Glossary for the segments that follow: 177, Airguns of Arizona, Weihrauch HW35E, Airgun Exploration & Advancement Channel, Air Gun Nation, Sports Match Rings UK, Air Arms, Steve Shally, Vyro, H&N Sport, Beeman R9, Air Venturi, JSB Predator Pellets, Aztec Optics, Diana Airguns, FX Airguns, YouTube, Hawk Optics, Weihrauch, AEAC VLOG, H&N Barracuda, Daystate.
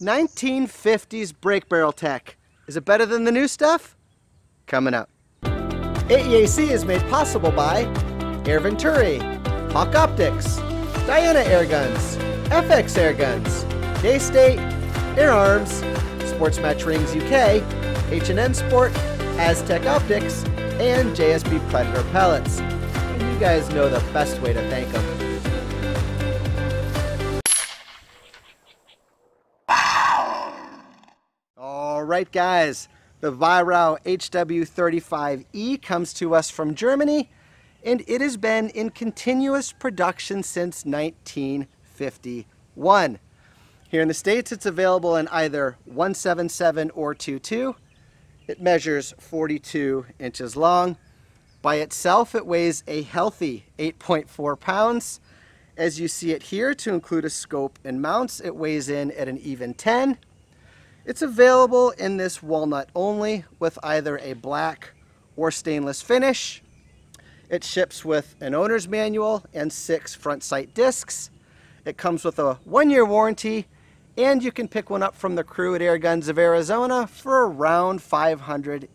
1950s brake barrel tech. Is it better than the new stuff? Coming up. AEAC is made possible by Air Venturi, Hawk Optics, Diana Airguns, FX Airguns, Daystate, Air Arms, Sports Match Rings UK, H&N Sport, Aztec Optics, and JSB Predator Pellets. And you guys know the best way to thank them. Alright guys, the Weihrauch HW35E comes to us from Germany, and it has been in continuous production since 1951. Here in the States, it's available in either 177 or 22. It measures 42 inches long. By itself, it weighs a healthy 8.4 pounds. As you see it here, to include a scope and mounts, it weighs in at an even 10. It's available in this walnut only with either a black or stainless finish. It ships with an owner's manual and 6 front sight discs. It comes with a 1-year warranty, and you can pick one up from the crew at Airguns of Arizona for around $510.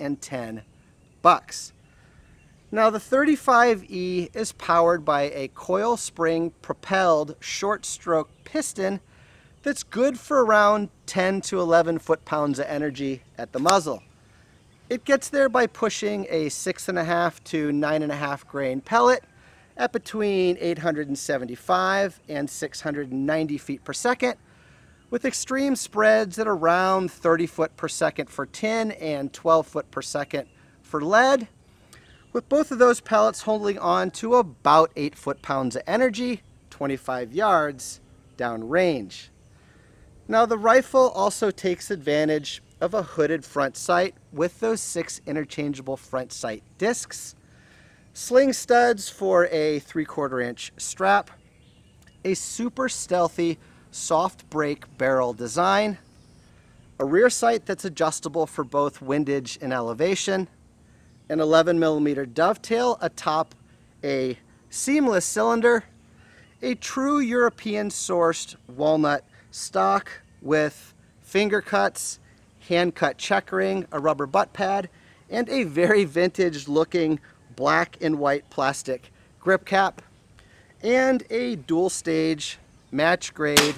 Now the 35E is powered by a coil spring propelled short stroke piston that's good for around 10 to 11 foot-pounds of energy at the muzzle. It gets there by pushing a 6.5 to 9.5 grain pellet at between 875 and 690 feet per second, with extreme spreads at around 30 foot per second for tin and 12 foot per second for lead, with both of those pellets holding on to about 8 foot-pounds of energy 25 yards downrange. Now the rifle also takes advantage of a hooded front sight with those 6 interchangeable front sight discs, sling studs for a 3/4 inch strap, a super stealthy soft brake barrel design, a rear sight that's adjustable for both windage and elevation, an 11mm dovetail atop a seamless cylinder, a true European sourced walnut stock with finger cuts, hand cut checkering, a rubber butt pad, and a very vintage looking black and white plastic grip cap, and a dual stage match grade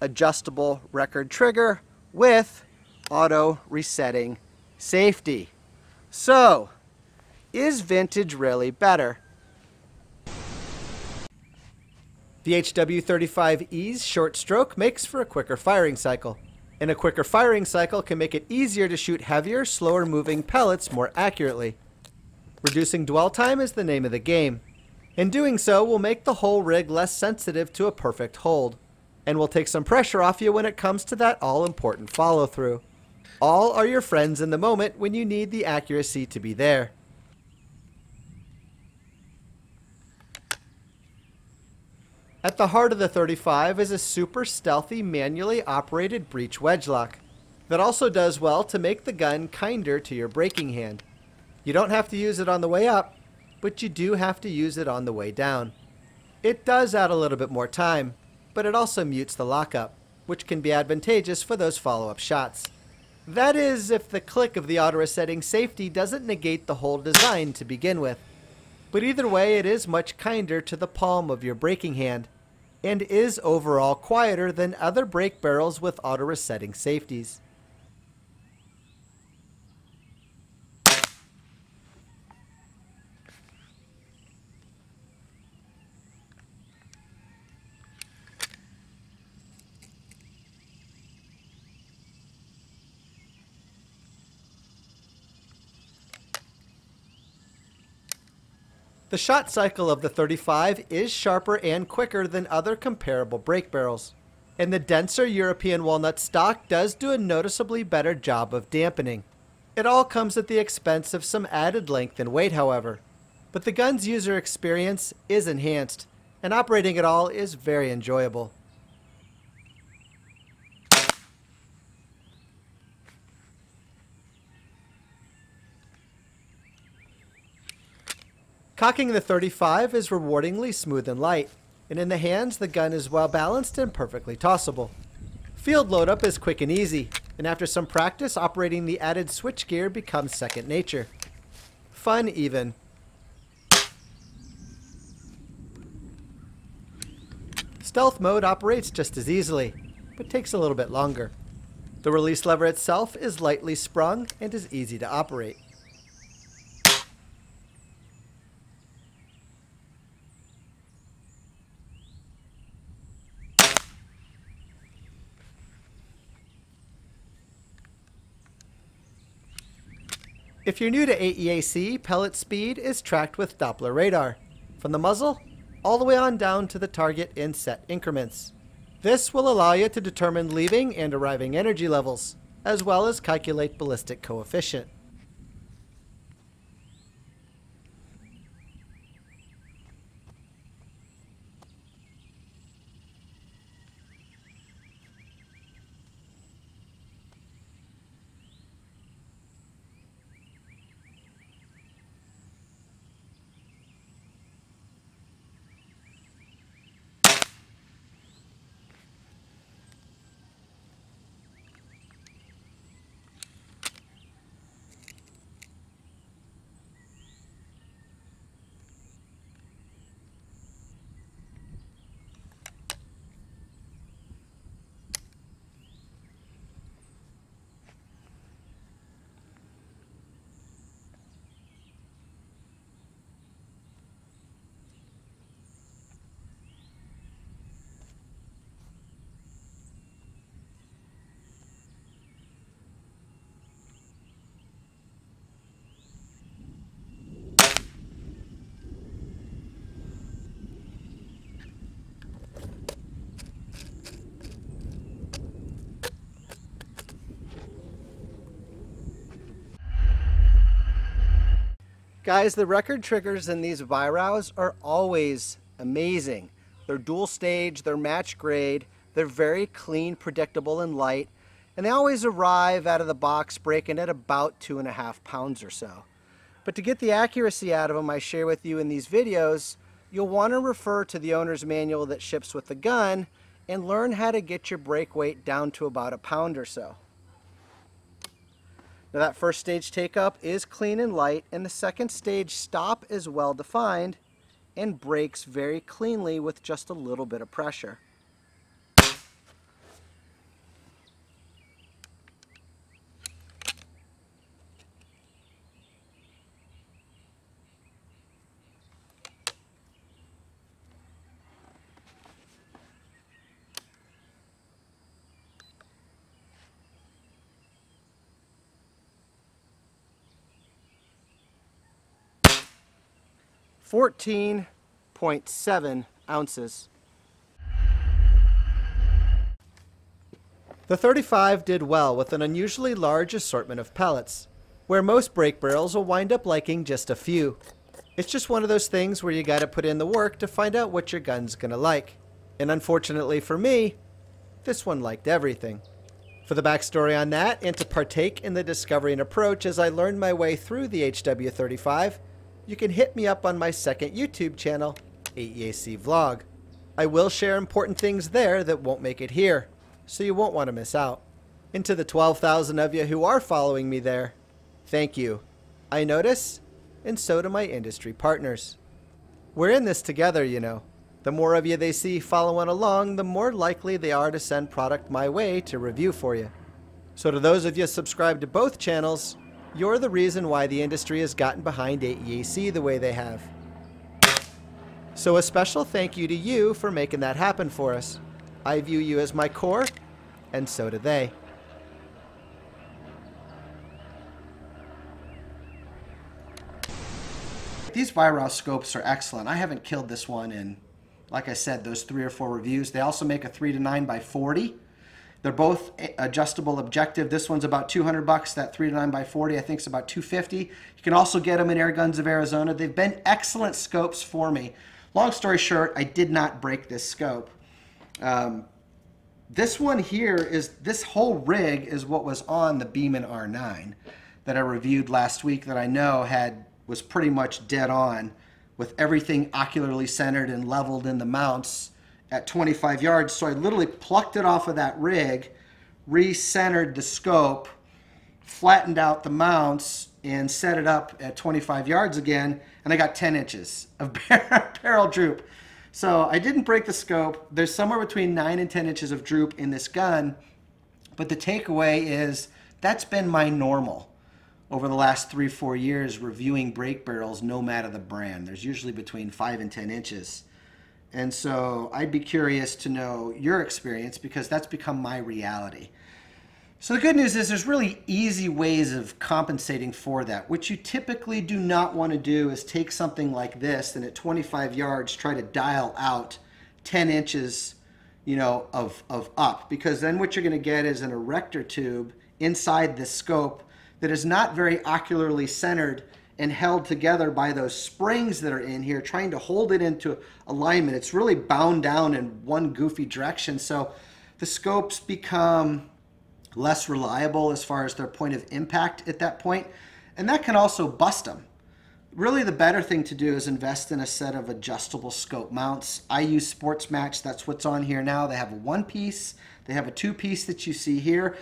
adjustable record trigger with auto resetting safety. So, is vintage really better? The HW35E's short stroke makes for a quicker firing cycle, and a quicker firing cycle can make it easier to shoot heavier, slower moving pellets more accurately. Reducing dwell time is the name of the game, and doing so will make the whole rig less sensitive to a perfect hold, and will take some pressure off you when it comes to that all-important follow-through. All are your friends in the moment when you need the accuracy to be there. At the heart of the 35 is a super stealthy manually operated breech wedge lock that also does well to make the gun kinder to your braking hand. You don't have to use it on the way up, but you do have to use it on the way down. It does add a little bit more time, but it also mutes the lockup, which can be advantageous for those follow-up shots. That is, if the click of the auto-resetting safety doesn't negate the whole design to begin with. But either way, it is much kinder to the palm of your braking hand, and is overall quieter than other brake barrels with auto-resetting safeties. The shot cycle of the 35 is sharper and quicker than other comparable brake barrels, and the denser European walnut stock does do a noticeably better job of dampening. It all comes at the expense of some added length and weight, however, but the gun's user experience is enhanced, and operating it all is very enjoyable. Cocking the 35 is rewardingly smooth and light, and in the hands the gun is well balanced and perfectly tossable. Field load-up is quick and easy, and after some practice, operating the added switchgear becomes second nature. Fun, even. Stealth mode operates just as easily, but takes a little bit longer. The release lever itself is lightly sprung and is easy to operate. If you're new to AEAC, pellet speed is tracked with Doppler radar, from the muzzle all the way on down to the target in set increments. This will allow you to determine leaving and arriving energy levels, as well as calculate ballistic coefficient. Guys, the record triggers in these Weihrauchs are always amazing. They're dual stage, they're match grade, they're very clean, predictable, and light, and they always arrive out of the box breaking at about 2.5 pounds or so. But to get the accuracy out of them I share with you in these videos, you'll want to refer to the owner's manual that ships with the gun and learn how to get your break weight down to about 1 pound or so. Now that first stage take up is clean and light, and the second stage stop is well defined and breaks very cleanly with just a little bit of pressure. $14.7 ounces. The 35 did well with an unusually large assortment of pellets, where most break barrels will wind up liking just a few. It's just one of those things where you gotta put in the work to find out what your gun's gonna like. And unfortunately for me, this one liked everything. For the backstory on that, and to partake in the discovery and approach as I learned my way through the HW35, you can hit me up on my second YouTube channel, AEAC VLOG. I will share important things there that won't make it here, so you won't want to miss out. And to the 12,000 of you who are following me there, thank you. I notice, and so do my industry partners. We're in this together, you know. The more of you they see following along, the more likely they are to send product my way to review for you. So to those of you subscribed to both channels, you're the reason why the industry has gotten behind AEAC the way they have. So a special thank you to you for making that happen for us. I view you as my core, and so do they. These Vyro scopes are excellent. I haven't killed this one in, like I said, those 3 or 4 reviews. They also make a 3-9 by 40. They're both adjustable objective. This one's about 200 bucks. That 3-9 by 40, I think, is about 250. You can also get them at Airguns of Arizona. They've been excellent scopes for me. Long story short, I did not break this scope. This one here is, this whole rig is what was on the Beeman R9 that I reviewed last week that I know was pretty much dead on with everything ocularly centered and leveled in the mounts at 25 yards. So I literally plucked it off of that rig, recentered the scope, flattened out the mounts, and set it up at 25 yards again, and I got 10 inches of barrel droop. So I didn't break the scope. There's somewhere between 9 and 10 inches of droop in this gun, but the takeaway is that's been my normal over the last 3-4 years reviewing break barrels, no matter the brand. There's usually between 5 and 10 inches. And so I'd be curious to know your experience, because that's become my reality. So the good news is there's really easy ways of compensating for that. What you typically do not want to do is take something like this and at 25 yards try to dial out 10 inches, you know, of up, because then what you're going to get is an erector tube inside the scope that is not very ocularly centered and held together by those springs that are in here trying to hold it into alignment. It's really bound down in one goofy direction. So the scopes become less reliable as far as their point of impact at that point, and that can also bust them. Really, the better thing to do is invest in a set of adjustable scope mounts. I use Sports Match. That's what's on here now. They have a one piece, they have a two piece that you see here.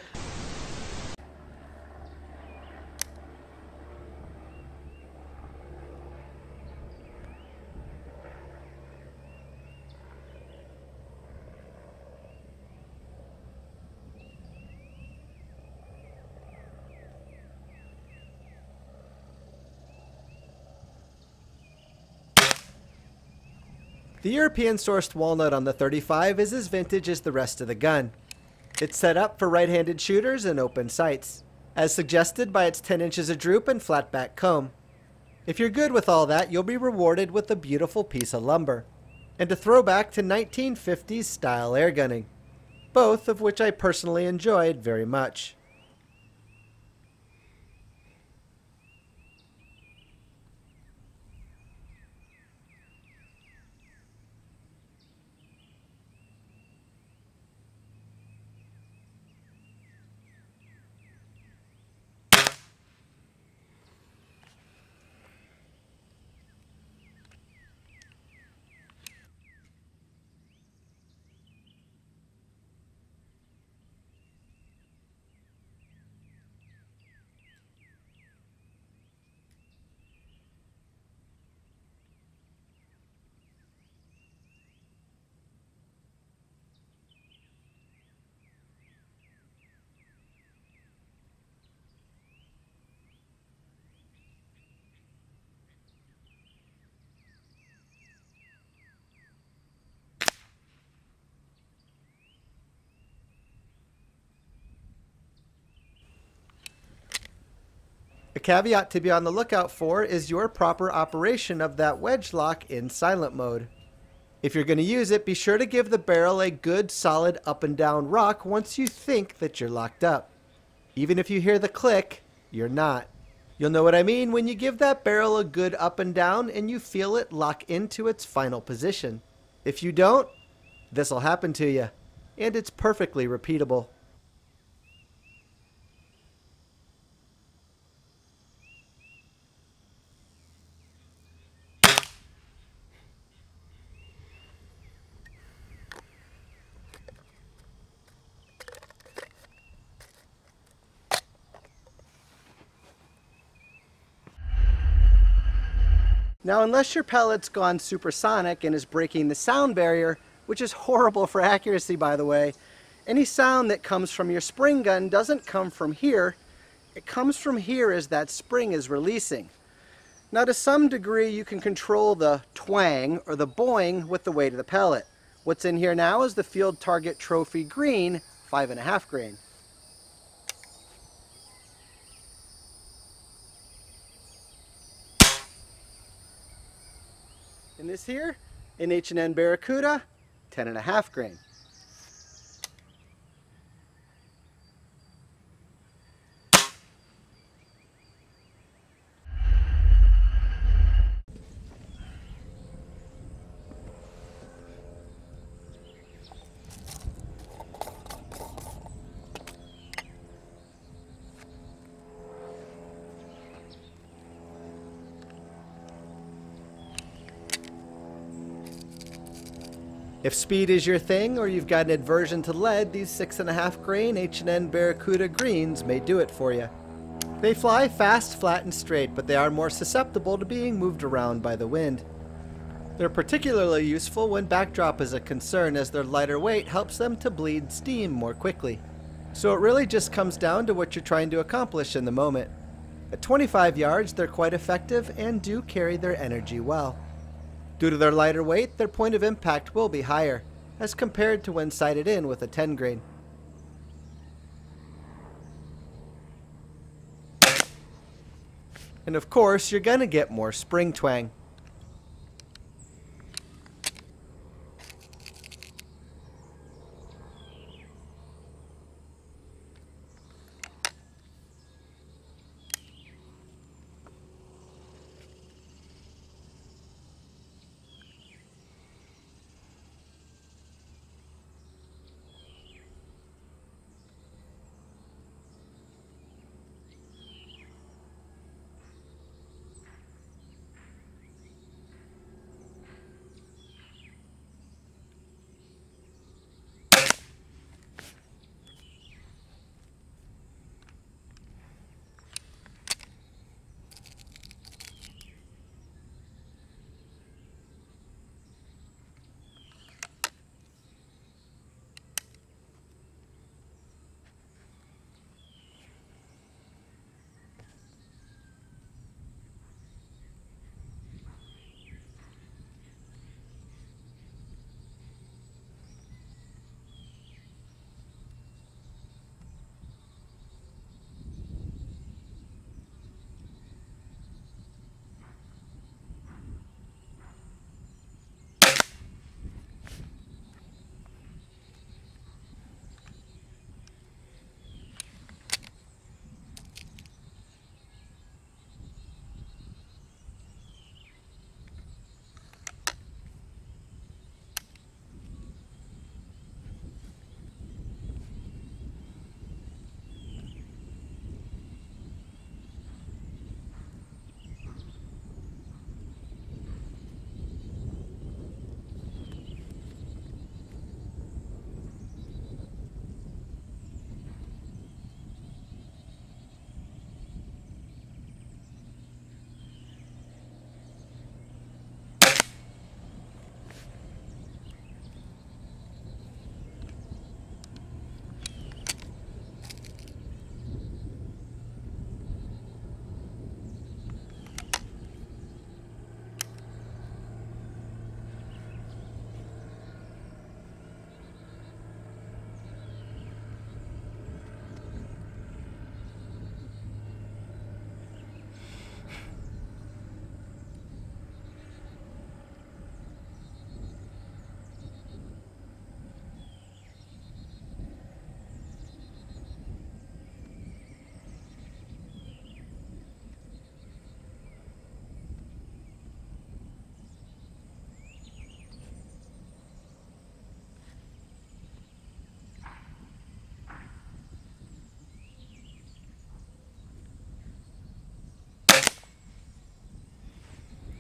The European-sourced walnut on the 35 is as vintage as the rest of the gun. It's set up for right-handed shooters and open sights, as suggested by its 10 inches of droop and flat back comb. If you're good with all that, you'll be rewarded with a beautiful piece of lumber, and a throwback to 1950s style air gunning, both of which I personally enjoyed very much. A caveat to be on the lookout for is your proper operation of that wedge lock in silent mode. If you're going to use it, be sure to give the barrel a good solid up and down rock once you think that you're locked up. Even if you hear the click, you're not. You'll know what I mean when you give that barrel a good up and down and you feel it lock into its final position. If you don't, this'll happen to you, and it's perfectly repeatable. Now, unless your pellet's gone supersonic and is breaking the sound barrier, which is horrible for accuracy, by the way, any sound that comes from your spring gun doesn't come from here. It comes from here as that spring is releasing. Now, to some degree, you can control the twang or the boing with the weight of the pellet. What's in here now is the Field Target Trophy Green 5.5 grain. And this here, an H&N Barracuda, 10.5 grain. If speed is your thing, or you've got an aversion to lead, these 6.5 grain H&N Barracuda greens may do it for you. They fly fast, flat, and straight, but they are more susceptible to being moved around by the wind. They're particularly useful when backdrop is a concern, as their lighter weight helps them to bleed steam more quickly. So it really just comes down to what you're trying to accomplish in the moment. At 25 yards, they're quite effective and do carry their energy well. Due to their lighter weight, their point of impact will be higher, as compared to when sighted in with a 10 grain. And of course, you're gonna get more spring twang.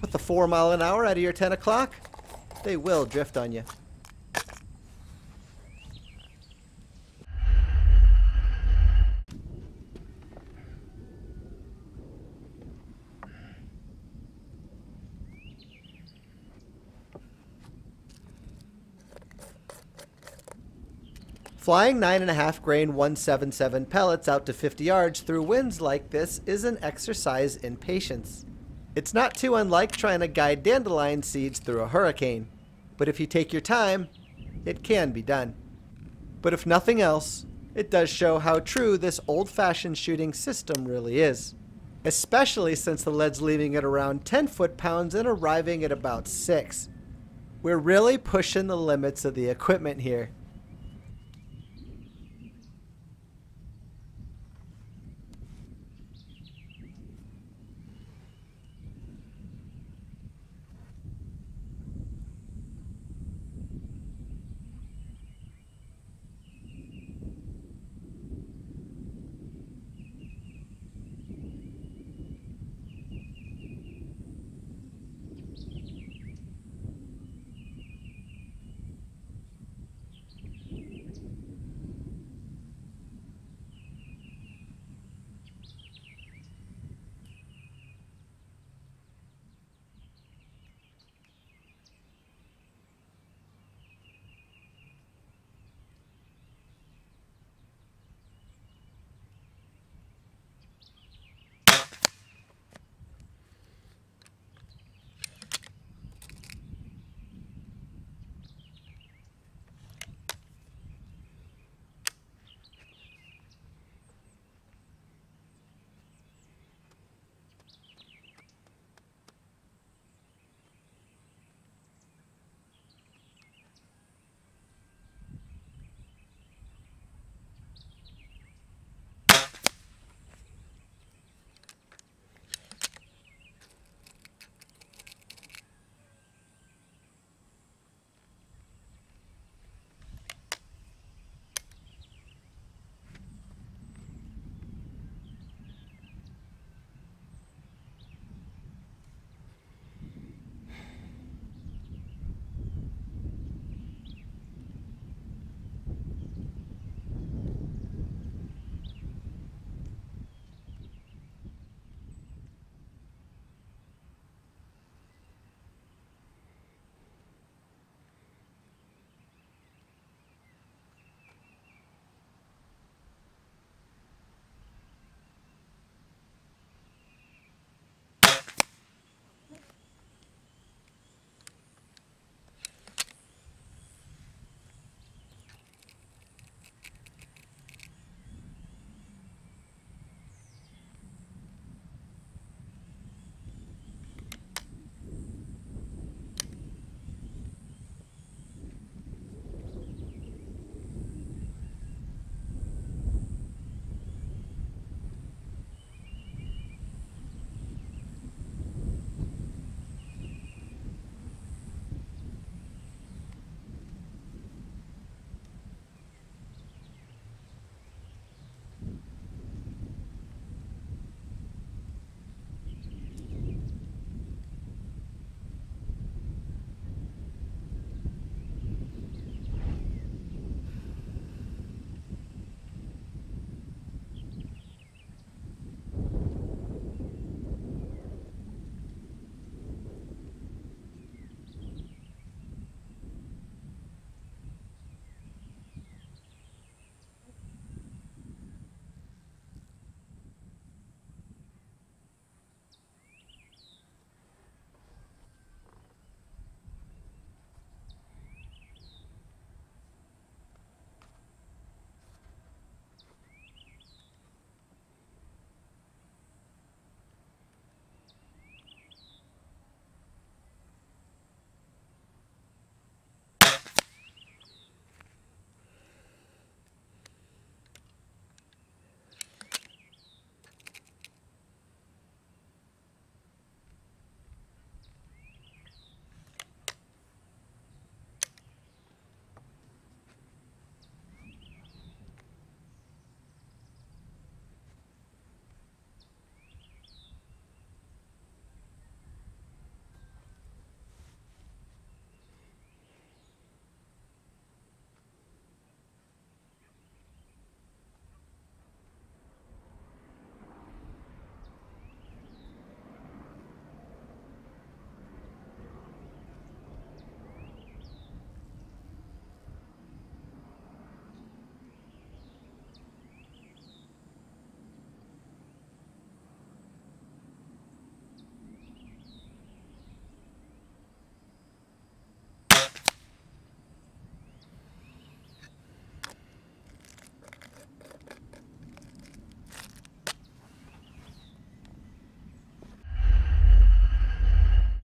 With the 4 mile an hour out of your 10 o'clock, they will drift on you. Flying 9.5 grain 177 pellets out to 50 yards through winds like this is an exercise in patience. It's not too unlike trying to guide dandelion seeds through a hurricane, but if you take your time, it can be done. But if nothing else, it does show how true this old-fashioned shooting system really is, especially since the lead's leaving at around 10 foot-pounds and arriving at about 6. We're really pushing the limits of the equipment here.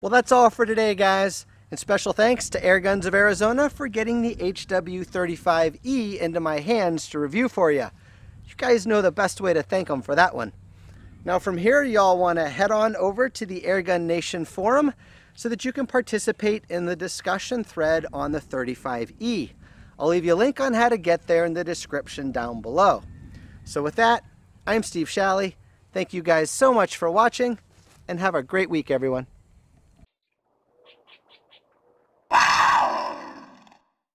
Well, that's all for today, guys. And special thanks to Airguns of Arizona for getting the HW35E into my hands to review for you. You guys know the best way to thank them for that one. Now from here, y'all want to head on over to the Air Gun Nation forum so that you can participate in the discussion thread on the 35E. I'll leave you a link on how to get there in the description down below. So with that, I'm Steve Shally. Thank you guys so much for watching, and have a great week, everyone.